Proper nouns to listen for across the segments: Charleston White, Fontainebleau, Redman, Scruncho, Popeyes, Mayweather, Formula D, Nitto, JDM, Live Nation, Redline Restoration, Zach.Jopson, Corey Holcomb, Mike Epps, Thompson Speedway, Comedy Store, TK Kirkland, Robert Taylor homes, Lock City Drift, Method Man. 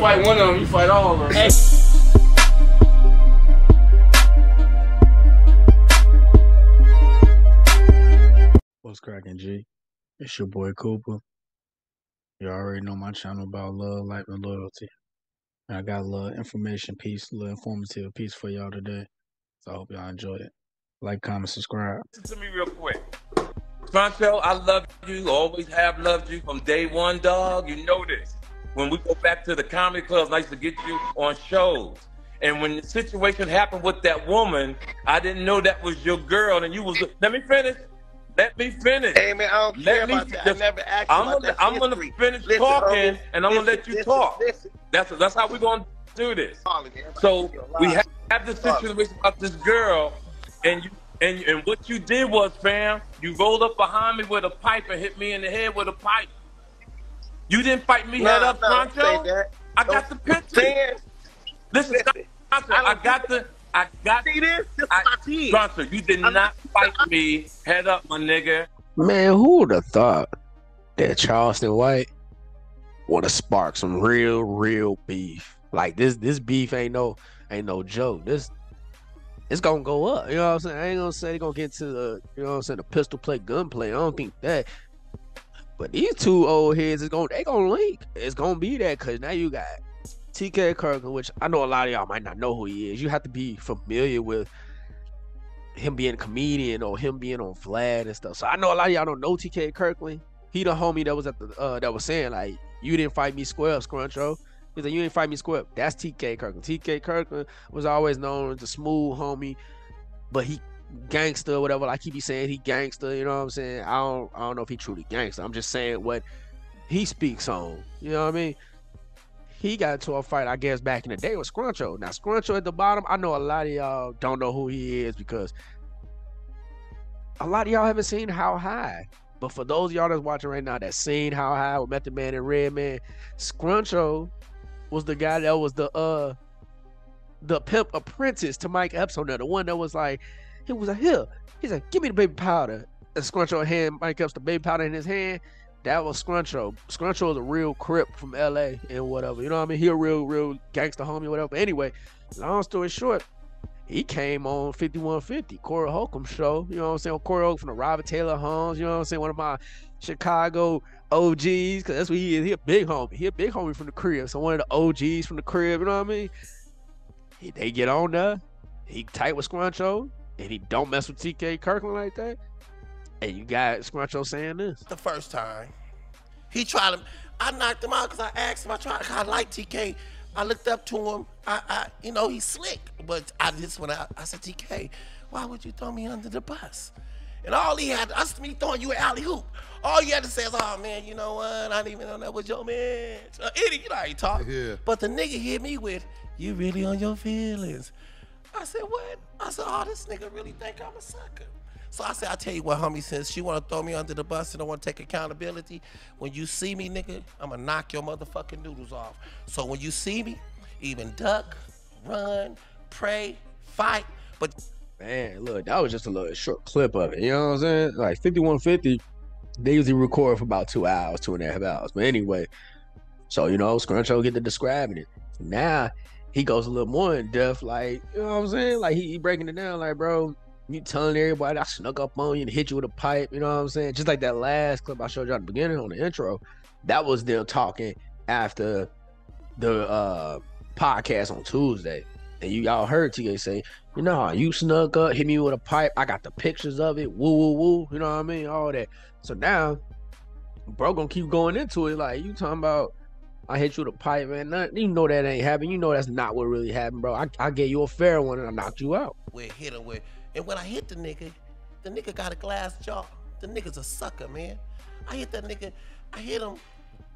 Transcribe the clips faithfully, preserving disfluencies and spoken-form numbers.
you fight one of them, you fight all of them. Hey. What's cracking, G? It's your boy Cooper. You already know my channel about love, life, and loyalty. And I got a little information piece, a little informative piece for y'all today. So I hope y'all enjoy it. Like, comment, subscribe. Listen to me real quick. Scruncho, I love you. Always have loved you from day one, dog. You know this. When we go back to the comedy clubs, I used to get you on shows. And when the situation happened with that woman, I didn't know that was your girl. And you was, let me finish. Let me finish. Hey, man, I don't care about that. I never asked you about that. I'm going to finish talking, and I'm going to let you talk. That's that's how we're going to do this. So we have, have the situation about this girl, and you and and what you did was, fam, you rolled up behind me with a pipe and hit me in the head with a pipe. You didn't fight me no, head up, Scruncho. No, I got the picture. Listen, Listen I, I got the. I got see this. This I, is my team. You did I'm not fight I'm me head up, my nigga. Man, who would have thought that Charleston White would have sparked some real, real beef? Like this, this beef ain't no, ain't no joke. This, it's gonna go up. You know what I'm saying? I ain't gonna say they gonna get to the, you know what I'm saying, the pistol play, gun play. I don't think that. But these two old heads is gonna, they gonna link. It's gonna be that, cause now you got T K Kirkland, which I know a lot of y'all might not know who he is. You have to be familiar with him being a comedian or him being on Vlad and stuff. So I know a lot of y'all don't know T K Kirkland. He the homie that was at the uh, that was saying like, "You didn't fight me square up, Scruncho." He said, "You didn't fight me square up." That's T K Kirkland. T K Kirkland was always known as the smooth homie, but he gangster or whatever. Like he be saying he gangster. You know what I'm saying? I don't I don't know if he truly gangster. I'm just saying what he speaks on. You know what I mean? He got into a fight, I guess, back in the day with Scruncho. Now, Scruncho at the bottom, I know a lot of y'all don't know who he is because a lot of y'all haven't seen How High. But for those of y'all that's watching right now that seen How High with Method Man and Redman, Scruncho was the guy that was the uh the pimp apprentice to Mike Epps on there. The one that was like, he was like, here, he's like, give me the baby powder. And Scruncho hand Mike Epps the baby powder in his hand. That was Scruncho. Scruncho is a real Crip from L A and whatever. You know what I mean? He a real, real gangster homie or whatever. But anyway, long story short, he came on fifty-one fifty, Corey Holcomb show. You know what I'm saying? Corey Holcomb from the Robert Taylor homes. You know what I'm saying? One of my Chicago O Gs, because that's what he is. He a big homie. He a big homie from the crib. So one of the O Gs from the crib. You know what I mean? He, they get on there. He tight with Scruncho. And he don't mess with T K Kirkland like that. And you got Scruncho saying this. The first time, he tried to, I knocked him out because I asked him, I tried, I like T K. I looked up to him, I, I, you know, he's slick. But I just went out, I said, T K, why would you throw me under the bus? And all he had, that's me throwing you an alley-oop. All you had to say is, oh man, you know what, I didn't even know that was your man. Uh, Eddie, you know how he talk. Yeah. But the nigga hit me with, you really on your feelings. I said, what? I said, oh, this nigga really think I'm a sucker. So I said, I tell you what, homie, since she want to throw me under the bus and don't want to take accountability, when you see me, nigga, I'm going to knock your motherfucking noodles off. So when you see me, even duck, run, pray, fight. But man, look, that was just a little short clip of it. You know what I'm saying? Like fifty-one fifty, they usually record for about two hours, two and a half hours. But anyway, so, you know, Scruncho get to describing it. Now he goes a little more in depth, like, you know what I'm saying? Like he, he breaking it down like, bro, you telling everybody I snuck up on you and hit you with a pipe, you know what I'm saying? Just like that last clip I showed y'all at the beginning on the intro, that was them talking after the uh, podcast on Tuesday. And you y'all heard T K say, you know, you snuck up, hit me with a pipe. I got the pictures of it, woo, woo, woo. You know what I mean? All that. So now, bro gonna keep going into it. Like, you talking about, I hit you with a pipe, man. Nothing, you know that ain't happened. You know that's not what really happened, bro. I, I gave you a fair one and I knocked you out. We hit him with. And when I hit the nigga, the nigga got a glass jaw. The nigga's a sucker, man. I hit that nigga, I hit him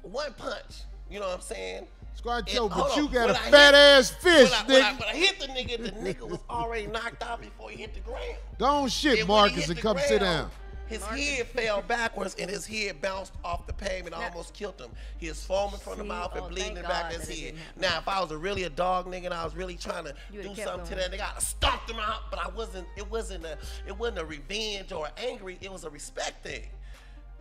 one punch. You know what I'm saying? Scruncho, but you got a fat ass fish, nigga. When I hit the nigga, the nigga was already knocked out before he hit the ground. Don't shit, Marcus, and come sit down. His head fell backwards and his head bounced off the pavement, and almost killed him. He was foaming from the mouth and bleeding in the back of his head. Now, if I was a really a dog nigga and I was really trying to do something to that nigga, I'd have stomped him out, but I wasn't, it wasn't a, it wasn't a revenge or angry, it was a respect thing.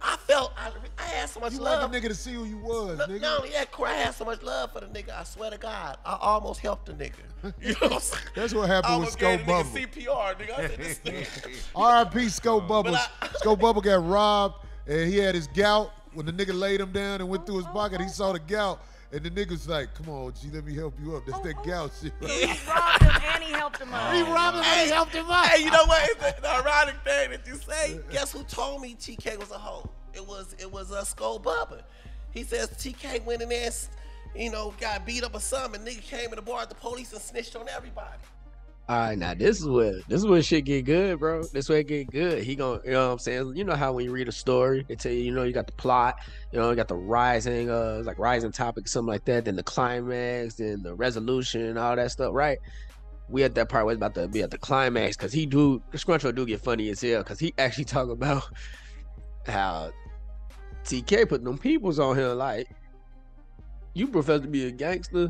I felt, I, I had so much you love. You wanted the nigga to see who you was, Look, nigga. No, yeah, I had so much love for the nigga, I swear to God. I almost helped the nigga. You know what I'm saying? That's what happened I with Scope Bubble. C P R, nigga. I said, this nigga. R I P Scope Bubble. Scope Bubble got robbed, and he had his gout. When the nigga laid him down and went oh, through his oh, pocket, oh. he saw the gout. And the nigga's like, come on, G, let me help you up. That's oh, that oh. gout shit. Right? He robbed him and he helped him up. He robbed him and he helped him up. Hey, you know what? It's the ironic thing that you say. Guess who told me T K was a hoe? It was it was uh, Skull Bubba. He says T K went in there, you know, got beat up or something. And nigga came in the bar at the police and snitched on everybody. All right, now this is where this is where shit get good, bro. This way it get good. He gonna, you know what I'm saying? You know how when you read a story, they tell you, you know, you got the plot, you know, you got the rising, uh, like rising topic, something like that. Then the climax, then the resolution, all that stuff, right? We at that part was about to be at the climax because he do, Scruncho do get funny as hell because he actually talk about how T K put them peoples on him like, you profess to be a gangster.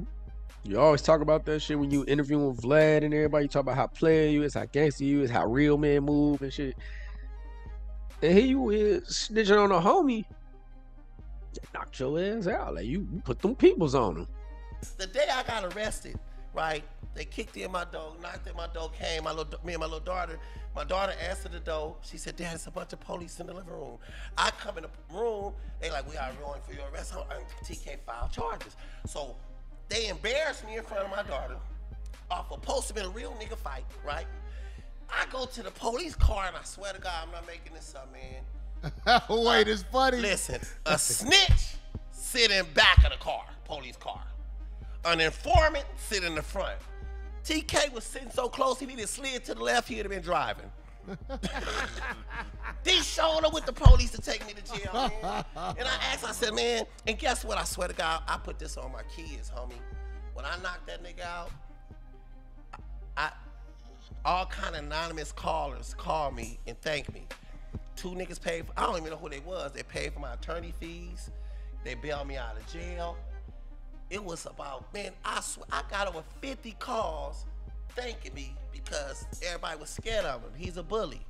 You always talk about that shit when you interviewing Vlad and everybody. You talk about how player you is, how gangster you is, how real men move and shit. And here you is snitching on a homie. Knocked your ass out. Like you, you put them peoples on him. The day I got arrested, right? They kicked in my door, knocked in my door, came, my little, me and my little daughter. My daughter answered the door. She said, Dad, it's a bunch of police in the living room. I come in the room. They like, we are going for your arrest. I'm, T K filed charges. So they embarrassed me in front of my daughter off a poster in a real nigga fight, right? I go to the police car and I swear to God, I'm not making this up, man. Wait, uh, it's funny. Listen, a snitch sit in back of the car, police car. An informant sit in the front. T K was sitting so close, if he didn't slid to the left, he would have been driving. They showed up with the police to take me to jail, man. And I asked, I said, man, and guess what? I swear to God, I put this on my kids, homie. When I knocked that nigga out, I, all kind of anonymous callers called me and thanked me. Two niggas paid for, I don't even know who they was. They paid for my attorney fees. They bailed me out of jail. It was about, man, I swear, I got over fifty calls thanking me because everybody was scared of him. He's a bully.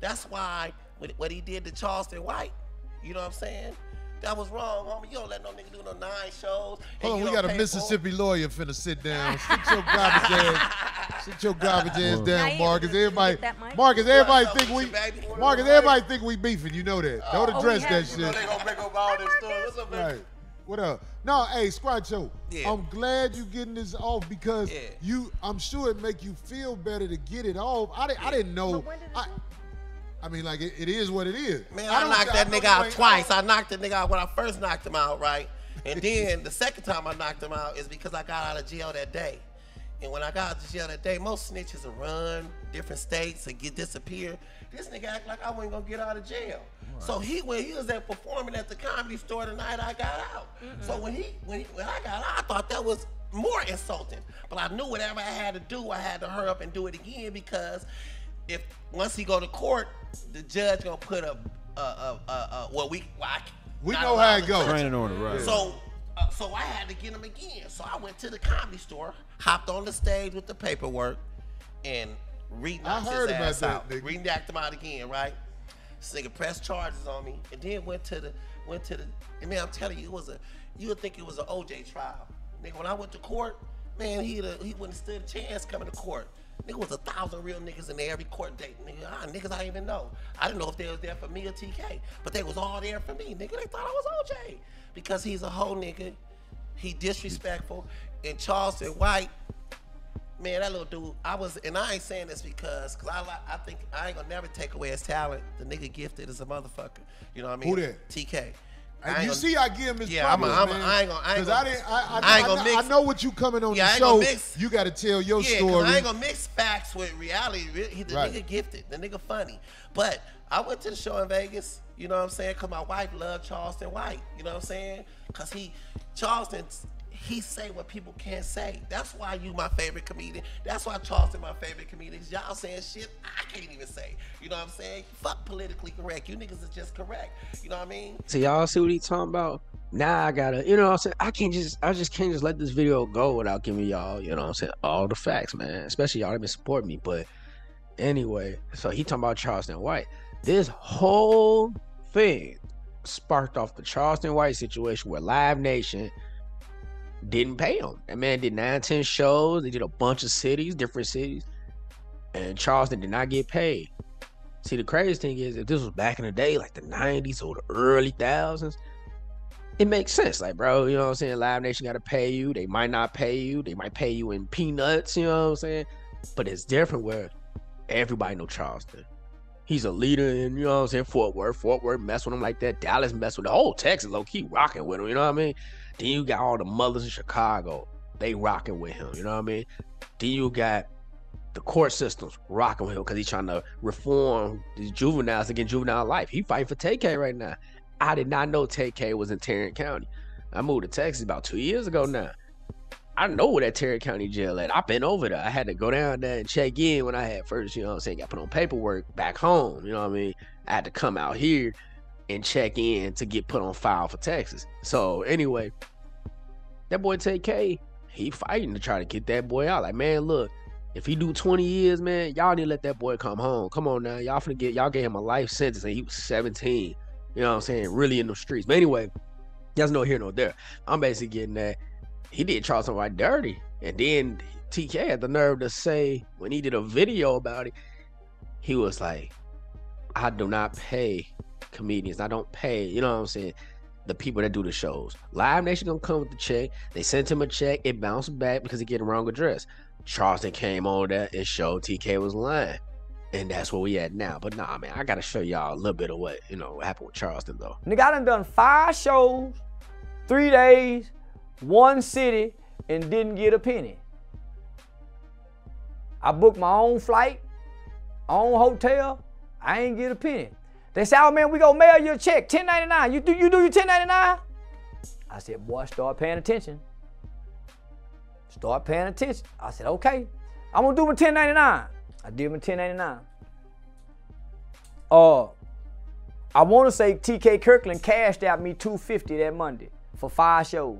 That's why what he did to Charleston White, you know what I'm saying? That was wrong, homie. You don't let no nigga do no nine shows. Hold on, we got a Mississippi forward. lawyer finna sit down. Sit your garbage ass. Sit your garbage ass down, Marcus. Everybody, Marcus, everybody think we, Marcus, everybody think we beefing. You know that. Don't address that shit. You know they gonna break up all this stuff. What's up, man? Right. What up? No, hey, Scruncho, yeah. I'm glad you getting this off because yeah. you, I'm sure it make you feel better to get it off. I, did, yeah. I didn't know. But when did it I, I mean, like, it, it is what it is. Man, I, I knocked that I nigga out twice. Out. I knocked the nigga out when I first knocked him out, right? And then the second time I knocked him out is because I got out of jail that day. And when I got out of jail that day, most snitches will run different states and get disappeared. This nigga act like I wasn't gonna get out of jail. Right. So he when he was at performing at the Comedy Store the night I got out. Mm -mm. So when he, when he when I got out, I thought that was more insulting. But I knew whatever I had to do, I had to hurry up and do it again because if once he go to court, the judge gonna put a a a, a, a well we well, I, we know how it goes. Training order, right? So uh, so I had to get him again. So I went to the Comedy Store, hopped on the stage with the paperwork, and. I heard his about ass that, out, nigga. Re-knocked him out again, right? This nigga pressed charges on me, and then went to the, went to the. And man, I'm telling you, it was a. You would think it was an O J trial, nigga. When I went to court, man, he he wouldn't stood a chance coming to court. Nigga was a thousand real niggas in there every court date, nigga. Ah, niggas I didn't even know. I didn't know if they was there for me or T K, but they was all there for me, nigga. They thought I was O J because he's a whole nigga. He disrespectful, and Charleston White. Man, that little dude, I was, and I ain't saying this because, cause I, I think I ain't gonna never take away his talent. The nigga gifted as a motherfucker. You know what I mean? Who that? T K. You gonna, see, I give him his yeah, promise, I'm a, I'm a, I ain't gonna, I ain't gonna, I, I, I, I, ain't gonna mix, I know what you coming on yeah, the show. Mix, you gotta tell your yeah, story. I ain't gonna mix facts with reality. He, the right. nigga gifted, the nigga funny. But I went to the show in Vegas. You know what I'm saying? Cause my wife loved Charleston White. You know what I'm saying? Cause he, Charleston's. He say what people can't say. That's why you my favorite comedian. That's why Charleston my favorite comedian. Y'all saying shit I can't even say. You know what I'm saying? Fuck politically correct. You niggas are just correct. You know what I mean? So y'all see what he talking about? Nah, I gotta, you know what I'm saying? I can't just, I just can't just let this video go without giving y'all, you know what I'm saying, all the facts, man. Especially y'all that been supporting me. But anyway, so he talking about Charleston White. This whole thing sparked off the Charleston White situation where Live Nation didn't pay him. That man did nine, ten shows. They did a bunch of cities, different cities, and Charleston did not get paid. See, the crazy thing is, if this was back in the day, like the nineties or the early thousands, it makes sense. Like, bro, you know what I'm saying? Live Nation got to pay you. They might not pay you. They might pay you in peanuts, you know what I'm saying? But it's different where everybody know Charleston. He's a leader in, you know what I'm saying, Fort Worth. Fort Worth mess with him like that. Dallas mess with the whole Texas low-key rocking with him, you know what I mean? Then you got all the mothers in Chicago. They rocking with him, you know what I mean? Then you got the court systems rocking with him because he's trying to reform these juveniles against juvenile life. He fighting for T K right now. I did not know T K was in Tarrant County. I moved to Texas about two years ago now. I know where that Tarrant County jail at. I've been over there. I had to go down there and check in when I had first, you know what I'm saying, got put on paperwork back home. You know what I mean? I had to come out here and check in to get put on file for Texas. So anyway, that boy T K, he fighting to try to get that boy out. Like, man, look, if he do twenty years, man, y'all need to let that boy come home. Come on now. Y'all finna get, y'all gave him a life sentence and he was seventeen. You know what I'm saying? Really in the streets. But anyway, that's no here, no there. I'm basically getting that he did Charleston White dirty. And then T K had the nerve to say, when he did a video about it, he was like, I do not pay comedians. I don't pay, you know what I'm saying, the people that do the shows. Live Nation gonna come with the check. They sent him a check. It bounced back because he get the wrong address. Charleston came on there and showed T K was lying. And that's where we at now. But nah, man, I gotta show y'all a little bit of what, you know, what happened with Charleston, though. Nigga, I done done five shows, three days, one city, and didn't get a penny. I booked my own flight, own hotel, I ain't get a penny. They said, oh man, we gonna mail you a check, ten ninety-nine. You do, you do your ten ninety-nine? I said, boy, start paying attention. Start paying attention. I said, okay, I'm gonna do my ten ninety-nine. I did my ten ninety-nine. Uh, I want to say T K Kirkland cashed out me two fifty that Monday for five shows.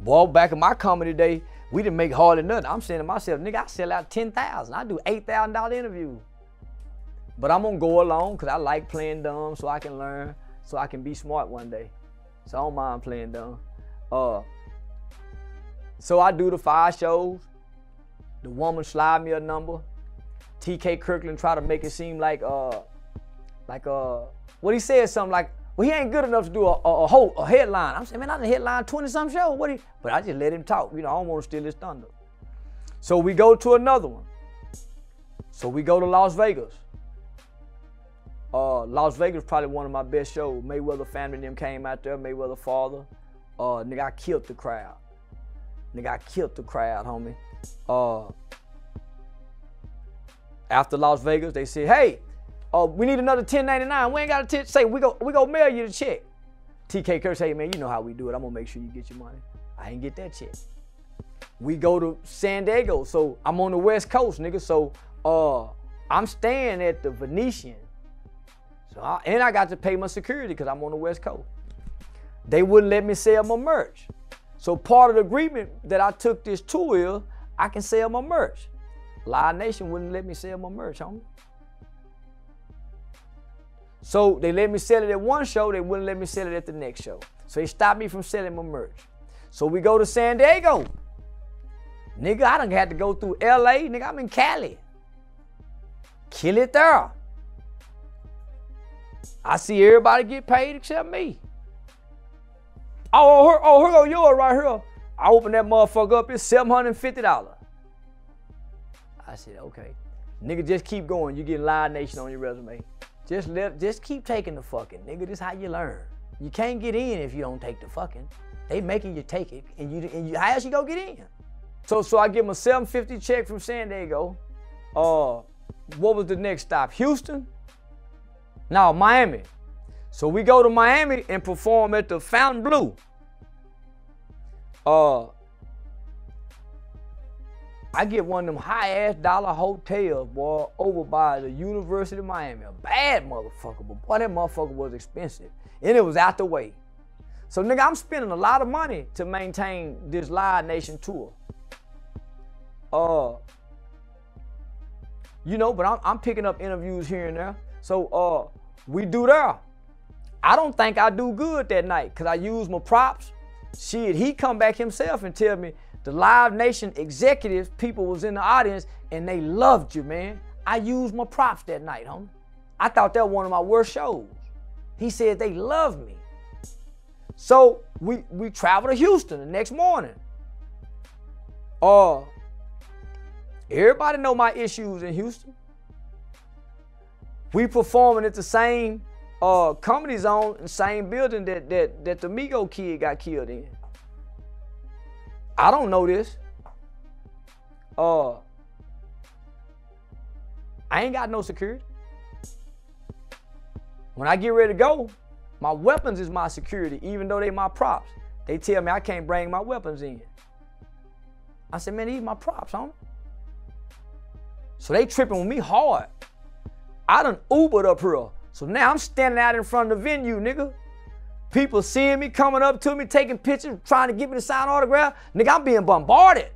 Boy, back in my comedy day, we didn't make hardly nothing. I'm saying to myself, nigga, I sell out ten thousand. I do eight thousand dollar interviews. But I'm going to go along because I like playing dumb so I can learn, so I can be smart one day. So I don't mind playing dumb. Uh, so I do the five shows. The woman slide me a number. T K Kirkland try to make it seem like, uh, like, uh, what he said something like, well, he ain't good enough to do a, a, a whole a headline. I'm saying, man, I done headline twenty some shows. What he? But I just let him talk. You know, I don't want to steal his thunder. So we go to another one. So we go to Las Vegas. Uh, Las Vegas probably one of my best shows. Mayweather family and them came out there. Mayweather father. Uh, nigga, I killed the crowd. Nigga, I killed the crowd, homie. Uh. After Las Vegas, they said, hey, uh, we need another ten ninety-nine. We ain't got a ten. Say, we go, we go mail you the check. T K Kirk say, hey, man, you know how we do it. I'm going to make sure you get your money. I ain't get that check. We go to San Diego. So I'm on the West Coast, nigga. So uh, I'm staying at the Venetian. So I, and I got to pay my security because I'm on the West Coast. They wouldn't let me sell my merch. So part of the agreement that I took this tour is I can sell my merch. Live Nation wouldn't let me sell my merch, homie. So they let me sell it at one show, they wouldn't let me sell it at the next show. So they stopped me from selling my merch. So we go to San Diego. Nigga, I done had to go through L A. Nigga, I'm in Cali. Kill it there. I see everybody get paid except me. Oh, oh, here go yours right here. I open that motherfucker up, it's seven hundred fifty dollars. I said, okay. Nigga, just keep going. You getting Live Nation on your resume. Just let, just keep taking the fucking, nigga. This is how you learn. You can't get in if you don't take the fucking. They making you take it, and you, and you how else you gonna get in? So, so I give him a seven fifty check from San Diego. Uh, what was the next stop? Houston? No, Miami. So we go to Miami and perform at the Fontainebleau. Uh. I get one of them high-ass dollar hotels, boy, over by the University of Miami. A bad motherfucker, but boy, that motherfucker was expensive. And it was out the way. So, nigga, I'm spending a lot of money to maintain this Live Nation tour. Uh, you know, but I'm, I'm picking up interviews here and there. So, uh, we do there. I don't think I do good that night because I use my props. Shit, he come back himself and tell me the Live Nation executives, people was in the audience, and they loved you, man. I used my props that night, homie. I thought that was one of my worst shows. He said they loved me. So we, we traveled to Houston the next morning. Uh, everybody know my issues in Houston. We performing at the same uh, comedy zone, in the same building that, that, that the Migo kid got killed in. I don't know this. Uh, I ain't got no security. When I get ready to go, my weapons is my security, even though they my props. They tell me I can't bring my weapons in. I said, man, these my props, homie. So they tripping with me hard. I done Ubered up here. So now I'm standing out in front of the venue, nigga. People seeing me, coming up to me, taking pictures, trying to get me to sign autograph. Nigga, I'm being bombarded.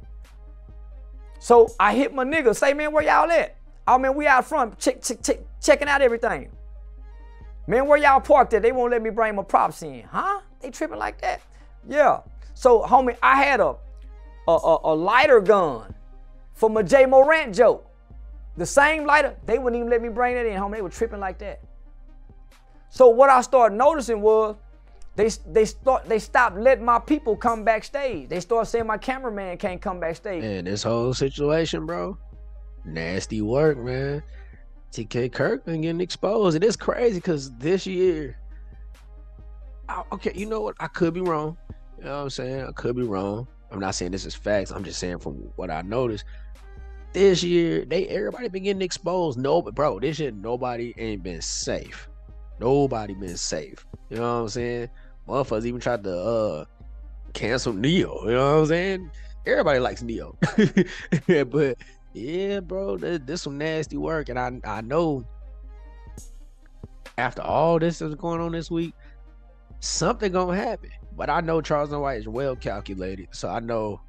So I hit my nigga, say, man, where y'all at? Oh, man, we out front, check, check, check, checking out everything. Man, where y'all parked at? They won't let me bring my props in. Huh? They tripping like that? Yeah. So, homie, I had a, a, a, a lighter gun for my Jay Morant joke. The same lighter, they wouldn't even let me bring that in, homie. They were tripping like that. So what I started noticing was they, they, start, they stopped letting my people come backstage. They started saying my cameraman can't come backstage. Man, this whole situation, bro, nasty work, man. T K Kirkland getting exposed. It is crazy because this year, I, okay, you know what? I could be wrong. You know what I'm saying? I could be wrong. I'm not saying this is facts. I'm just saying from what I noticed. This year, they everybody been getting exposed. No, but bro, this year, nobody ain't been safe. Nobody been safe. You know what I'm saying? Motherfuckers even tried to uh, cancel Neo. You know what I'm saying? Everybody likes Neo. But yeah, bro, this, this some nasty work. And I, I know after all this is going on this week, something gonna happen. But I know Charleston White is well calculated. So I know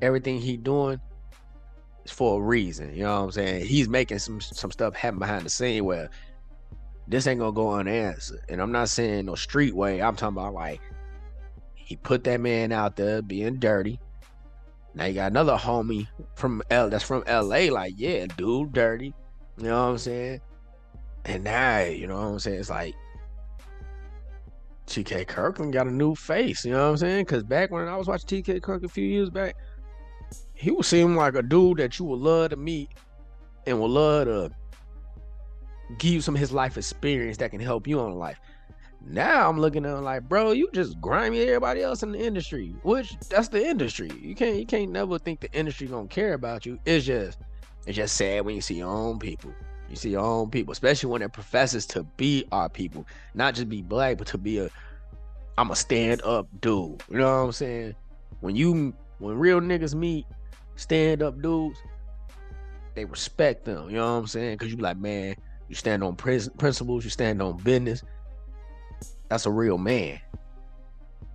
everything he doing is for a reason. You know what I'm saying? He's making some, some stuff happen behind the scene where this ain't gonna go unanswered. And I'm not saying no street way. I'm talking about like, he put that man out there being dirty. Now you got another homie from L that's from L A, like, yeah, dude, dirty. You know what I'm saying? And now, you know what I'm saying? It's like, T K Kirkland got a new face, you know what I'm saying? Because back when I was watching T K Kirkland a few years back, he would seem like a dude that you would love to meet and would love to give you some of his life experience that can help you on life. Now I'm looking at him like, bro, you just grimy everybody else in the industry, which that's the industry. You can't you can't never think the industry gonna care about you. It's just it's just sad when you see your own people. You see your own people, especially when it professes to be our people, not just be black, but to be a I'm a stand up dude. You know what I'm saying? When you when real niggas meet stand up dudes, they respect them. You know what I'm saying? Because you be like, man, you stand on principles, you stand on business. That's a real man.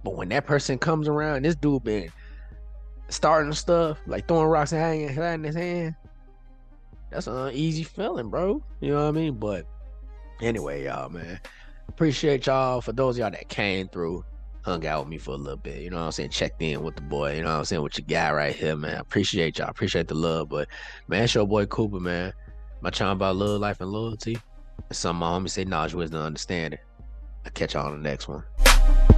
But when that person comes around, this dude been starting stuff, like throwing rocks and hanging in his hand, that's an uneasy feeling, bro. You know what I mean? But anyway, y'all, man, appreciate y'all. For those of y'all that came through, hung out with me for a little bit, you know what I'm saying? Checked in with the boy, you know what I'm saying? With your guy right here, man. Appreciate y'all. Appreciate the love. But, man, it's your boy Cooper, man. My channel about love, life, and loyalty. And some of my homies say knowledge, wisdom, understanding. I'll catch y'all on the next one.